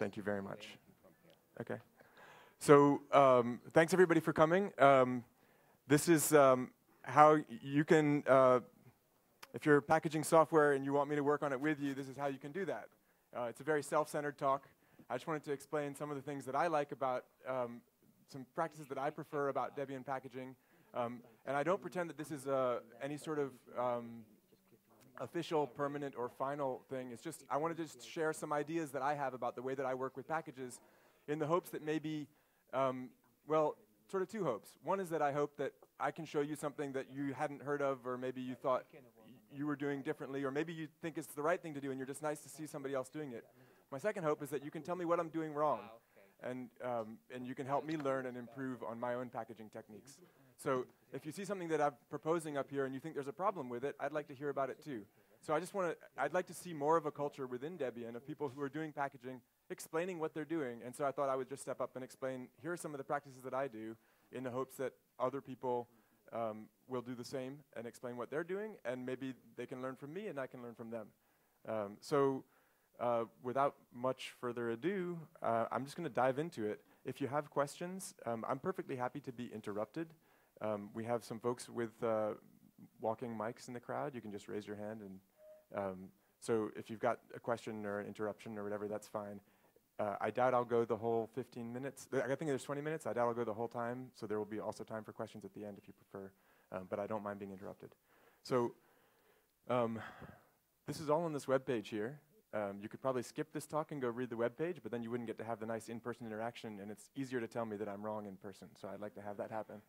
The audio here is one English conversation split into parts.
Thank you very much. OK. So thanks, everybody, for coming. This is how you can, if you're packaging software and you want me to work on it with you, this is how you can do that. It's a very self-centered talk. I just wanted to explain some of the things that I like about some practices that I prefer about Debian packaging. And I don't pretend that this is any sort of official, permanent, or final thing. It's just I want to just share some ideas that I have about the way that I work with packages in the hopes that maybe, well, sort of two hopes. One is that I hope that I can show you something that you hadn't heard of, or maybe you thought you were doing differently, or maybe you think it's the right thing to do and you're just nice to see somebody else doing it. My second hope is that you can tell me what I'm doing wrong, and you can help me learn and improve on my own packaging techniques. So if you see something that I'm proposing up here and you think there's a problem with it, I'd like to hear about it too. So I'd like to see more of a culture within Debian of people who are doing packaging, explaining what they're doing. And so I thought I would just step up and explain, here are some of the practices that I do in the hopes that other people will do the same and explain what they're doing, and maybe they can learn from me and I can learn from them. Without much further ado, I'm just going to dive into it. If you have questions, I'm perfectly happy to be interrupted. We have some folks with walking mics in the crowd. You can just raise your hand. And so if you've got a question or an interruption or whatever, that's fine. I doubt I'll go the whole 15 minutes. I think there's 20 minutes. I doubt I'll go the whole time. So there will be also time for questions at the end if you prefer. But I don't mind being interrupted. So this is all on this web page here. You could probably skip this talk and go read the web page, but then you wouldn't get to have the nice in-person interaction. And it's easier to tell me that I'm wrong in person. So I'd like to have that happen.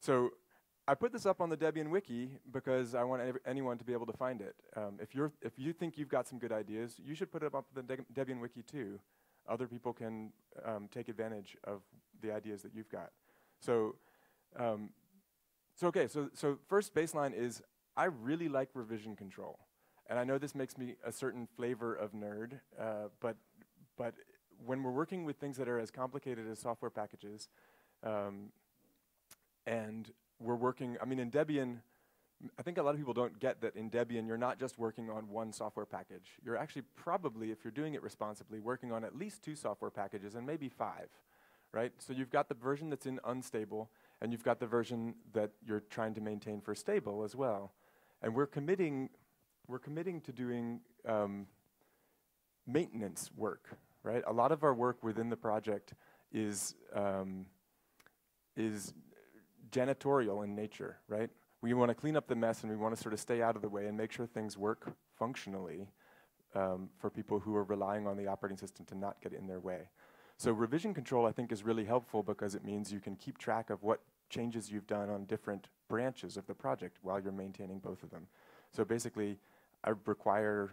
So I put this up on the Debian Wiki because I want anyone to be able to find it. If you think you've got some good ideas, you should put it up on the Debian Wiki too. Other people can take advantage of the ideas that you've got. So, so first baseline is I really like revision control. And I know this makes me a certain flavor of nerd, but when we're working with things that are as complicated as software packages, and we're working, I mean, in Debian, I think a lot of people don't get that in Debian, you're not just working on one software package. You're actually probably, if you're doing it responsibly, working on at least 2 software packages and maybe 5, right? So you've got the version that's in unstable, and you've got the version that you're trying to maintain for stable as well. And we're committing to doing maintenance work, right? A lot of our work within the project is janitorial in nature, right? We want to clean up the mess and we want to sort of stay out of the way and make sure things work functionally for people who are relying on the operating system to not get in their way. So revision control, I think, is really helpful because it means you can keep track of what changes you've done on different branches of the project while you're maintaining both of them. So basically, I require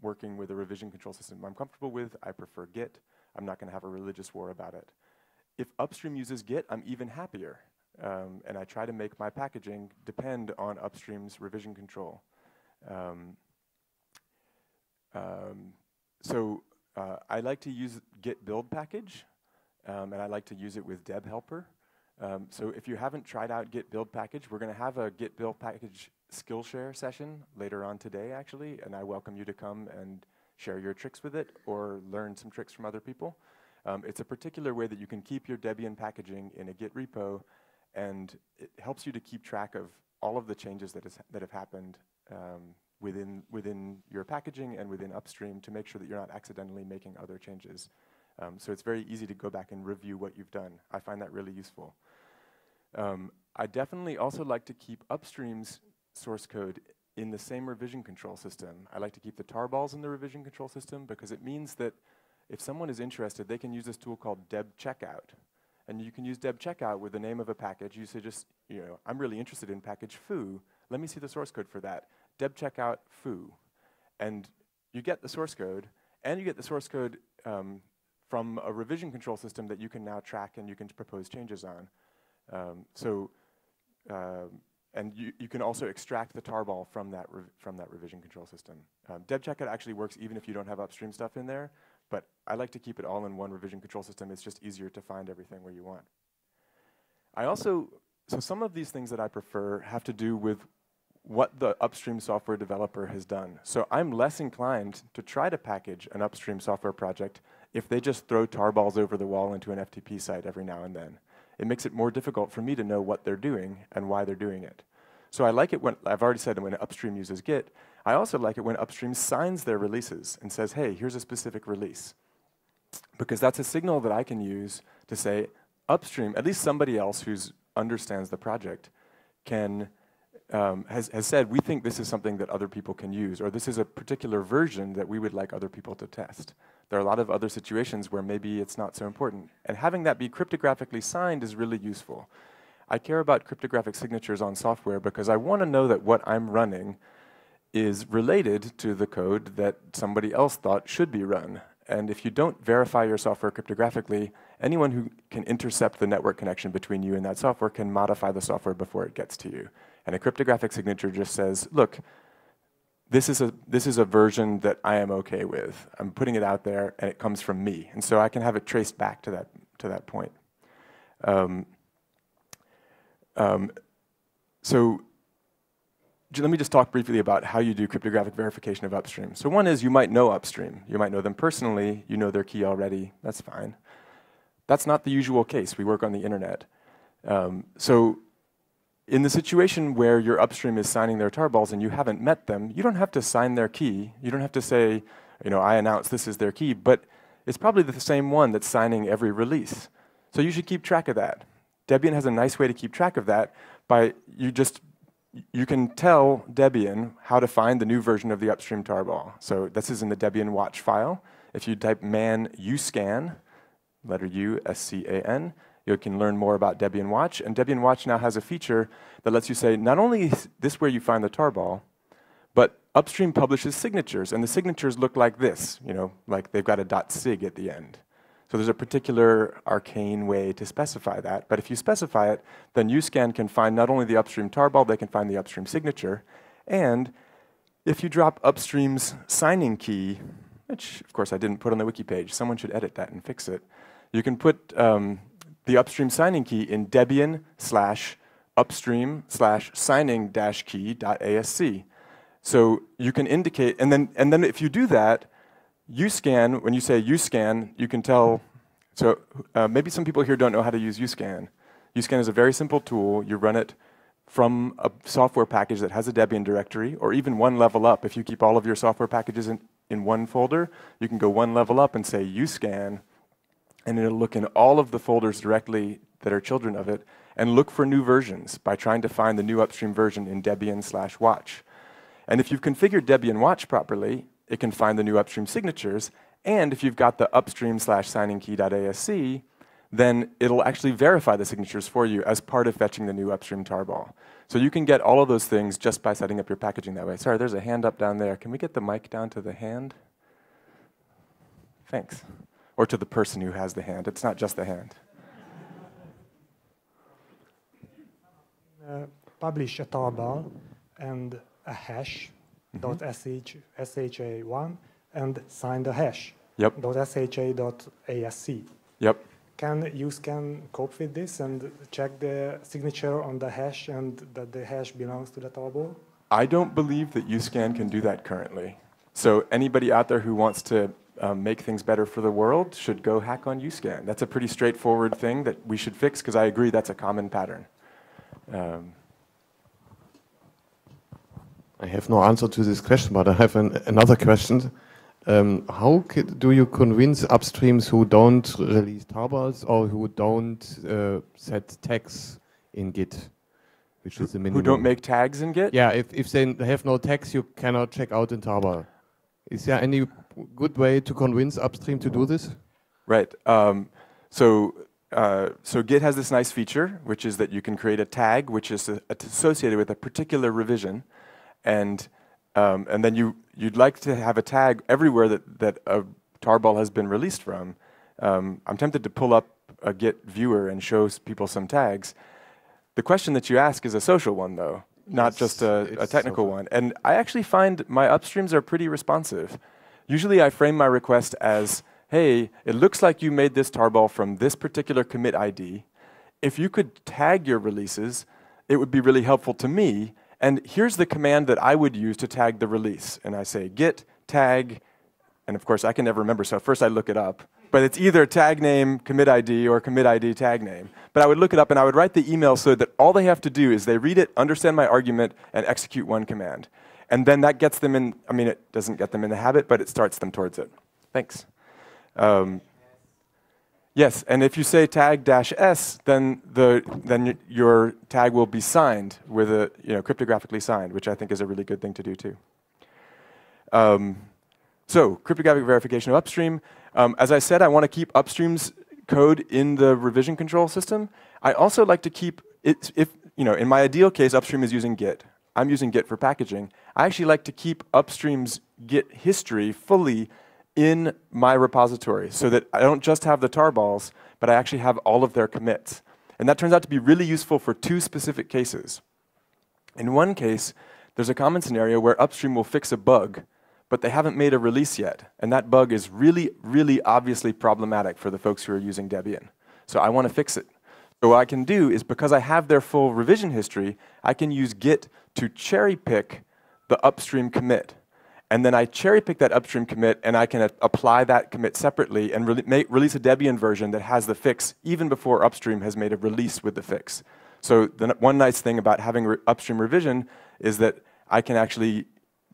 working with a revision control system I'm comfortable with. I prefer Git. I'm not going to have a religious war about it. If upstream uses Git, I'm even happier. And I try to make my packaging depend on upstream's revision control. I like to use git-buildpackage, and I like to use it with Deb Helper. So if you haven't tried out git-buildpackage, we're going to have a git-buildpackage Skillshare session later on today, actually, and I welcome you to come and share your tricks with it or learn some tricks from other people. It's a particular way that you can keep your Debian packaging in a Git repo, and it helps you to keep track of all of the changes that have happened within your packaging and within upstream to make sure that you're not accidentally making other changes. So it's very easy to go back and review what you've done. I find that really useful. I definitely also like to keep upstream's source code in the same revision control system. I like to keep the tarballs in the revision control system because it means that if someone is interested, they can use this tool called debcheckout. And you can use debcheckout with the name of a package. You say just, you know, I'm really interested in package foo. Let me see the source code for that. Debcheckout foo. And you get the source code, and you get the source code from a revision control system that you can now track and you can propose changes on. And you can also extract the tarball from that revision control system. Debcheckout actually works even if you don't have upstream stuff in there. But I like to keep it all in one revision control system. It's just easier to find everything where you want. I also, so some of these things that I prefer have to do with what the upstream software developer has done. So I'm less inclined to try to package an upstream software project if they just throw tarballs over the wall into an FTP site every now and then. It makes it more difficult for me to know what they're doing and why they're doing it. So I like it when, I've already said, when upstream uses Git. I also like it when upstream signs their releases and says, hey, here's a specific release. Because that's a signal that I can use to say, upstream, at least somebody else who understands the project can, has said, we think this is something that other people can use, or this is a particular version that we would like other people to test. There are a lot of other situations where maybe it's not so important. And having that be cryptographically signed is really useful. I care about cryptographic signatures on software because I want to know that what I'm running is related to the code that somebody else thought should be run. And if you don't verify your software cryptographically, anyone who can intercept the network connection between you and that software can modify the software before it gets to you. And a cryptographic signature just says, look, this is a version that I am okay with. I'm putting it out there, and it comes from me. And so I can have it traced back to that point. So let me just talk briefly about how you do cryptographic verification of upstream. So one is you might know upstream. You might know them personally. You know their key already. That's fine. That's not the usual case. We work on the internet. So in the situation where your upstream is signing their tarballs and you haven't met them, you don't have to sign their key. You don't have to say, you know, I announce this is their key, but it's probably the same one that's signing every release. So you should keep track of that. Debian has a nice way to keep track of that by you can tell Debian how to find the new version of the upstream tarball. So this is in the Debian watch file. If you type man UScan, letter U, S-C-A-N, you can learn more about Debian watch. And Debian watch now has a feature that lets you say, not only is this where you find the tarball, but upstream publishes signatures. And the signatures look like this, you know, like they've got a .sig at the end. So there's a particular arcane way to specify that. But if you specify it, then UScan can find not only the upstream tarball, they can find the upstream signature. And if you drop upstream's signing key, which, of course, I didn't put on the wiki page. Someone should edit that and fix it. You can put the upstream signing key in Debian/upstream/signing-key.asc. So you can indicate, and then if you do that, UScan, when you say UScan, you can tell, so maybe some people here don't know how to use UScan. UScan is a very simple tool. You run it from a software package that has a Debian directory, or even one level up. If you keep all of your software packages in one folder, you can go one level up and say UScan, and it'll look in all of the folders directly that are children of it, and look for new versions by trying to find the new upstream version in Debian/watch. And if you've configured Debian watch properly, it can find the new upstream signatures, and if you've got the upstream/signingkey.asc, then it'll actually verify the signatures for you as part of fetching the new upstream tarball. So you can get all of those things just by setting up your packaging that way. Sorry, there's a hand up down there. Can we get the mic down to the hand? Thanks. Or to the person who has the hand. It's not just the hand. Publish a tarball and a hash. .sha1 and sign the hash. Yep. .sha.asc. Yep. Can you cope with this and check the signature on the hash and that the hash belongs to the tarball? I don't believe that UScan can do that currently. So anybody out there who wants to make things better for the world should go hack on UScan. That's a pretty straightforward thing that we should fix, because I agree that's a common pattern. I have no answer to this question, but I have another question. How do you convince upstreams who don't release tarballs or who don't set tags in Git, which is the minimum? Who don't make tags in Git? Yeah, if they have no tags, you cannot check out in tarball. Is there any good way to convince upstream to do this? Right. So Git has this nice feature, which is that you can create a tag which is associated with a particular revision. And then you'd like to have a tag everywhere that a tarball has been released from. I'm tempted to pull up a Git viewer and show people some tags. The question that you ask is a social one, though, not just a technical one. And I actually find my upstreams are pretty responsive. Usually I frame my request as, hey, it looks like you made this tarball from this particular commit ID. If you could tag your releases, it would be really helpful to me. And here's the command that I would use to tag the release. And I say git tag, and of course I can never remember, so first I look it up. But it's either tag name, commit ID, or commit ID, tag name. But I would look it up and I would write the email so that all they have to do is they read it, understand my argument, and execute one command. And then that gets them in, I mean, it doesn't get them in the habit, but it starts them towards it. Thanks. Yes, and if you say tag-s, then your tag will be signed with a, cryptographically signed, which I think is a really good thing to do too. So cryptographic verification of upstream. As I said, I want to keep upstream's code in the revision control system. I also like to keep it, in my ideal case, upstream is using Git. I'm using Git for packaging. I actually like to keep upstream's Git history fully in my repository so that I don't just have the tarballs, but I actually have all of their commits. And that turns out to be really useful for two specific cases. In one case, there's a common scenario where upstream will fix a bug, but they haven't made a release yet. And that bug is really, really obviously problematic for the folks who are using Debian. So I want to fix it. So what I can do is, because I have their full revision history, I can use Git to cherry pick the upstream commit. And then I cherry pick that upstream commit, and I can apply that commit separately and release a Debian version that has the fix even before upstream has made a release with the fix. So the one nice thing about having upstream revision is that I can actually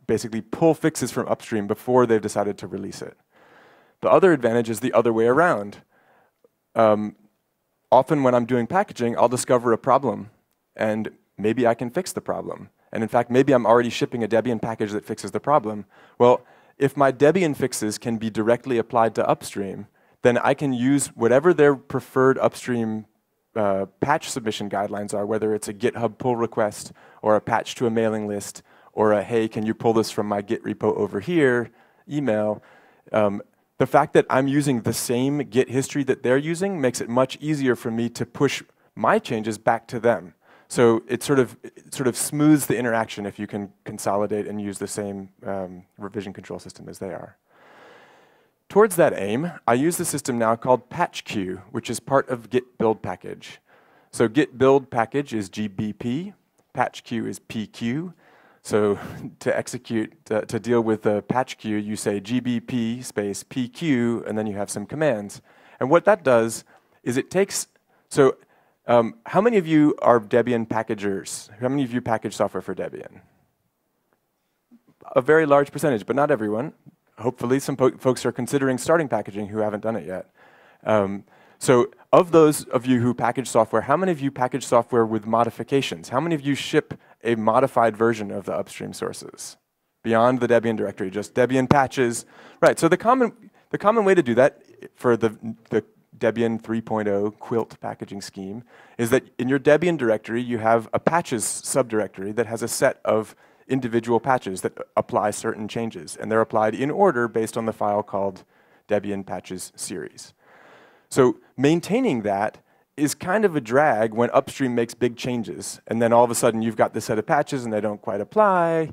basically pull fixes from upstream before they've decided to release it. The other advantage is the other way around. Often when I'm doing packaging, I'll discover a problem, and maybe I can fix the problem. And in fact, maybe I'm already shipping a Debian package that fixes the problem. Well, if my Debian fixes can be directly applied to upstream, then I can use whatever their preferred upstream patch submission guidelines are, whether it's a GitHub pull request or a patch to a mailing list or a, hey, can you pull this from my Git repo over here, email. The fact that I'm using the same Git history that they're using makes it much easier for me to push my changes back to them. So it sort of smooths the interaction if you can consolidate and use the same revision control system as they are. Towards that aim, I use the system now called patch queue, which is part of git-buildpackage. So git-buildpackage is GBP, patch queue is PQ. So to execute, to deal with the patch queue, you say GBP space PQ, and then you have some commands. And what that does is it takes, so how many of you are Debian packagers? How many of you package software for Debian? A very large percentage, but not everyone. Hopefully some folks are considering starting packaging who haven't done it yet. So of those of you who package software, how many of you package software with modifications? How many of you ship a modified version of the upstream sources? Beyond the Debian directory, just Debian patches. Right, so the common way to do that for the Debian 3.0 quilt packaging scheme is that in your Debian directory you have a patches subdirectory that has a set of individual patches that apply certain changes, and they're applied in order based on the file called Debian patches series. So maintaining that is kind of a drag when upstream makes big changes, and then all of a sudden you've got this set of patches and they don't quite apply.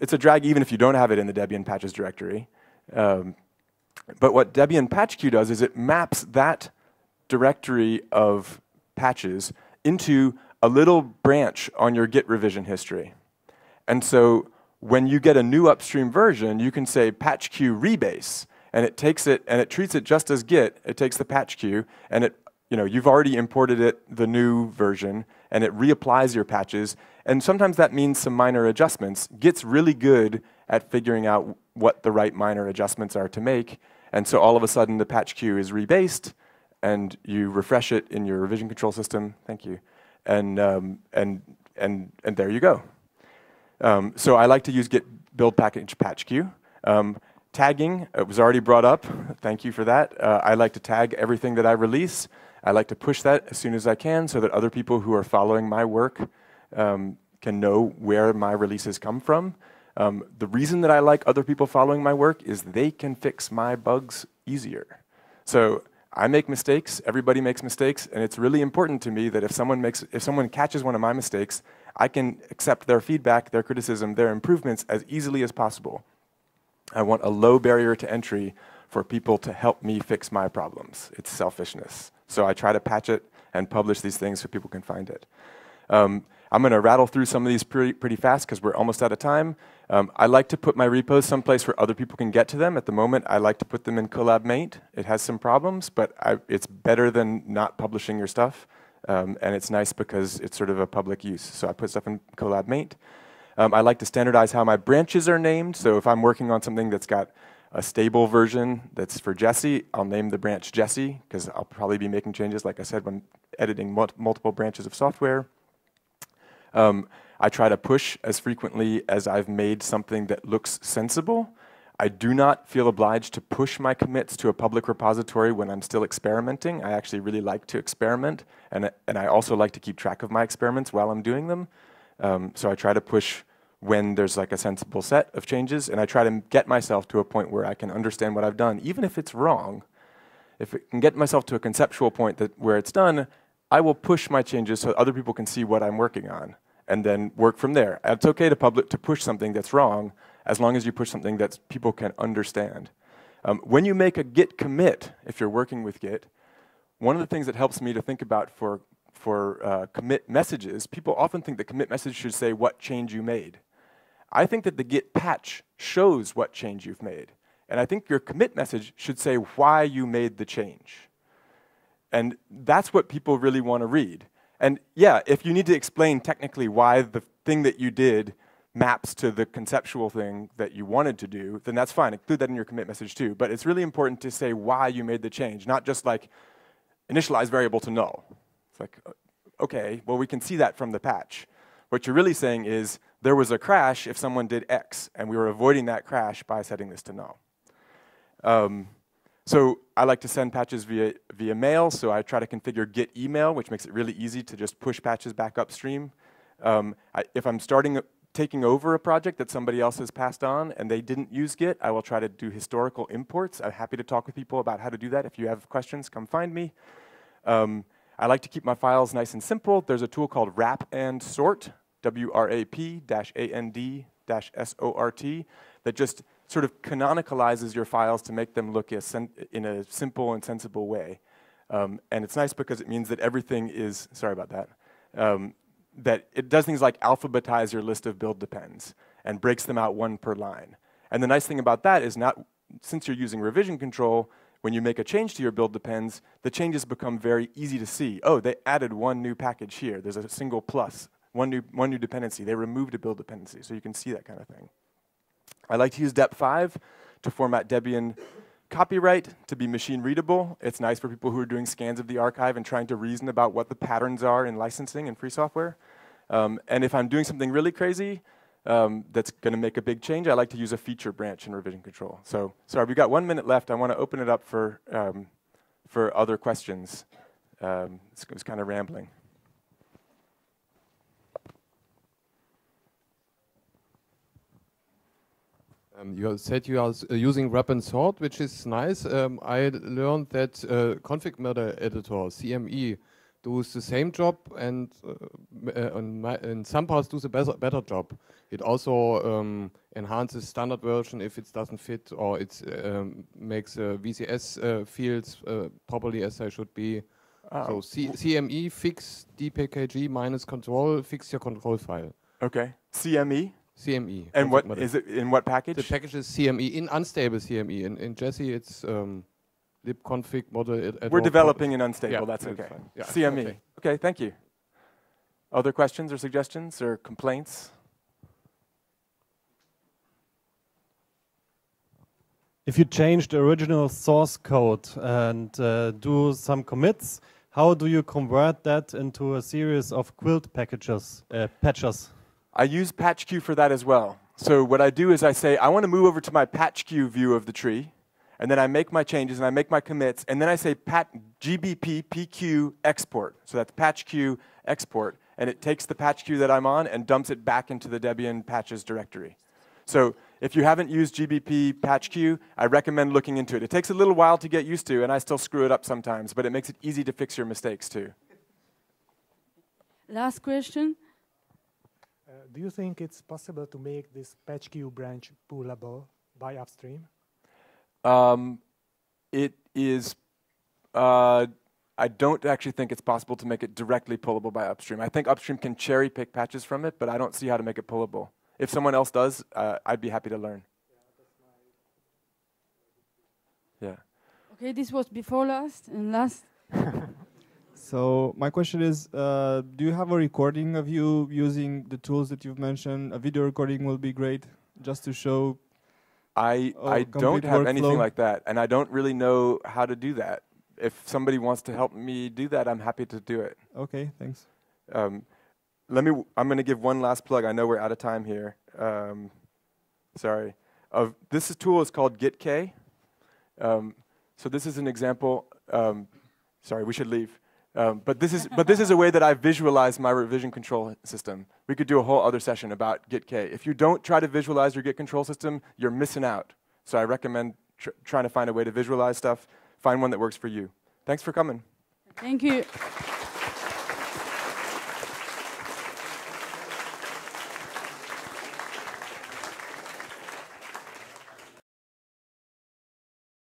It's a drag even if you don't have it in the Debian patches directory. But what Debian patch queue does is it maps that directory of patches into a little branch on your Git revision history. And so when you get a new upstream version, you can say patch queue rebase, and it takes it and it treats it just as Git. It takes the patch queue and it, you've already imported it, the new version, and it reapplies your patches. And sometimes that means some minor adjustments. Git's really good at figuring out what the right minor adjustments are to make. And so all of a sudden the patch queue is rebased and you refresh it in your revision control system. Thank you. And there you go. So I like to use git build package patch queue. Tagging, it was already brought up. Thank you for that. I like to tag everything that I release. I like to push that as soon as I can so that other people who are following my work can know where my releases come from. The reason that I like other people following my work is they can fix my bugs easier. So I make mistakes, everybody makes mistakes, and it's really important to me that if someone catches one of my mistakes, I can accept their feedback, their criticism, their improvements as easily as possible. I want a low barrier to entry for people to help me fix my problems. It's selfishness. So I try to patch it and publish these things so people can find it. I'm going to rattle through some of these pretty fast because we're almost out of time. I like to put my repos someplace where other people can get to them. At the moment, I like to put them in collab-maint. It has some problems, but it's better than not publishing your stuff. And it's nice because it's sort of a public use. So I put stuff in collab-maint. I like to standardize how my branches are named. So if I'm working on something that's got a stable version that's for Jesse, I'll name the branch Jesse because I'll probably be making changes, like I said, when editing multiple branches of software. I try to push as frequently as I've made something that looks sensible. I do not feel obliged to push my commits to a public repository when I'm still experimenting. I actually really like to experiment, and I also like to keep track of my experiments while I'm doing them. So I try to push when there's like a sensible set of changes, and I try to get myself to a point where I can understand what I've done, even if it's wrong. If I can get myself to a conceptual point that where it's done, I will push my changes so other people can see what I'm working on, and then work from there. It's okay to push something that's wrong, as long as you push something that people can understand. When you make a Git commit, if you're working with Git, one of the things that helps me to think about for commit messages, people often think the commit message should say what change you made. I think that the Git patch shows what change you've made, and I think your commit message should say why you made the change. And that's what people really want to read. And yeah, if you need to explain technically why the thing that you did maps to the conceptual thing that you wanted to do, then that's fine. Include that in your commit message too. But it's really important to say why you made the change, not just like initialize variable to null. It's like, okay, well, we can see that from the patch. What you're really saying is there was a crash if someone did X, and we were avoiding that crash by setting this to null. So I like to send patches via mail, so I try to configure Git email, which makes it really easy to just push patches back upstream. If I'm taking over a project that somebody else has passed on and they didn't use Git, I will try to do historical imports. I'm happy to talk with people about how to do that. If you have questions, come find me. I like to keep my files nice and simple. There's a tool called Wrap and Sort, WRAP-AND-SORT, that just sort of canonicalizes your files to make them look in a simple and sensible way. And it's nice because it means that everything is, sorry about that, that it does things like alphabetize your list of build depends and breaks them out one per line. And the nice thing about that is since you're using revision control, when you make a change to your build depends, the changes become very easy to see. Oh, they added one new package here. There's a single plus, one new dependency. They removed a build dependency, so you can see that kind of thing. I like to use DEP5 to format Debian copyright to be machine readable. It's nice for people who are doing scans of the archive and trying to reason about what the patterns are in licensing and free software. And if I'm doing something really crazy that's going to make a big change, I like to use a feature branch in revision control. So, sorry, we've got 1 minute left. I want to open it up for other questions. It's kind of rambling. You said you are using Wrap and Sort, which is nice. I learned that config meta editor, CME, does the same job and in some parts does a better job. It also enhances standard version if it doesn't fit, or it makes VCS fields properly as they should be. So CME fix dpkg minus control, fix your control file. Okay, CME? CME. And what is it, in what package? The package is CME, in unstable CME. In Jesse, it's libconfig model. We're developing in unstable, yeah, that's okay. Yeah. CME. Okay, thank you. Other questions or suggestions or complaints? If you change the original source code and do some commits, how do you convert that into a series of quilt packages, patches? I use patch queue for that as well. So what I do is I say, I want to move over to my patch queue view of the tree, and then I make my changes and I make my commits, and then I say gbp pq export. So that's patch queue export, and it takes the patch queue that I'm on and dumps it back into the Debian patches directory. So if you haven't used gbp patch queue, I recommend looking into it. It takes a little while to get used to, and I still screw it up sometimes, but it makes it easy to fix your mistakes too. Last question. Do you think it's possible to make this patch queue branch pullable by upstream? It is. I don't actually think it's possible to make it directly pullable by upstream. I think upstream can cherry pick patches from it, but I don't see how to make it pullable. If someone else does, I'd be happy to learn. Yeah. Okay, this was before last and last. So my question is, do you have a recording of you using the tools that you've mentioned? A video recording will be great, just to show. I don't have anything like that, and I don't really know how to do that. If somebody wants to help me do that, I'm happy to do it. Okay, thanks. I'm going to give one last plug. I know we're out of time here. Sorry. This tool is called GitK. So this is an example. Sorry, we should leave. But this is a way that I visualize my revision control system. We could do a whole other session about GitK. If you don't try to visualize your Git control system, you're missing out. So I recommend trying to find a way to visualize stuff. Find one that works for you. Thanks for coming. Thank you.